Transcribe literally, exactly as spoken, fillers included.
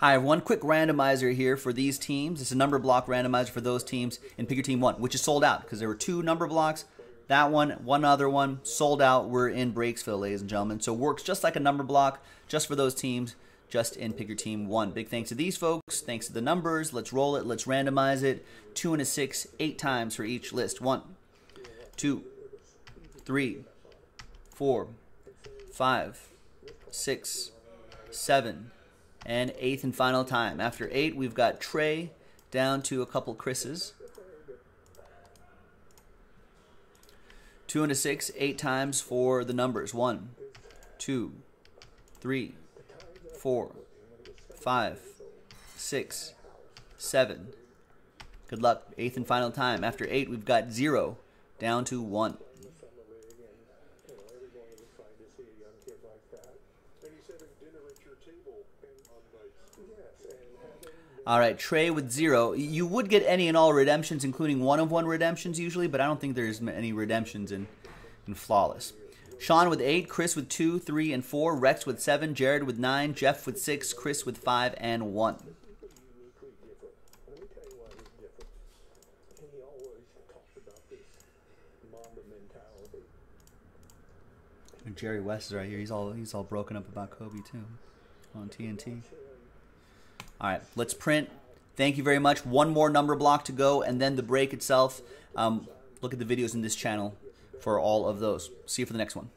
I have one quick randomizer here for these teams. It's a number block randomizer for those teams, and pick your team one, which is sold out because there were two number blocks. That one, one other one, sold out. We're in Breaksville, ladies and gentlemen. So it works just like a number block, just for those teams, just in Pick Your Team one. Big thanks to these folks. Thanks to the numbers. Let's roll it. Let's randomize it. Two and a six, eight times for each list. One, two, three, four, five, six, seven, and eighth and final time. After eight, we've got Trey down to a couple Chris's. Two and a six, eight times for the numbers. One, two, three, four, five, six, seven. Good luck. Eighth and final time. After eight, we've got zero down to one. All right, Trey with zero. You would get any and all redemptions, including one-of-one redemptions usually, but I don't think there's any redemptions in, in Flawless. Sean with eight, Chris with two, three, and four, Rex with seven, Jared with nine, Jeff with six, Chris with five, and one. And Jerry West is right here. He's all, he's all broken up about Kobe, too, on T N T. All right, let's print. Thank you very much. One more number block to go, and then the break itself. Um, look at the videos in this channel for all of those. See you for the next one.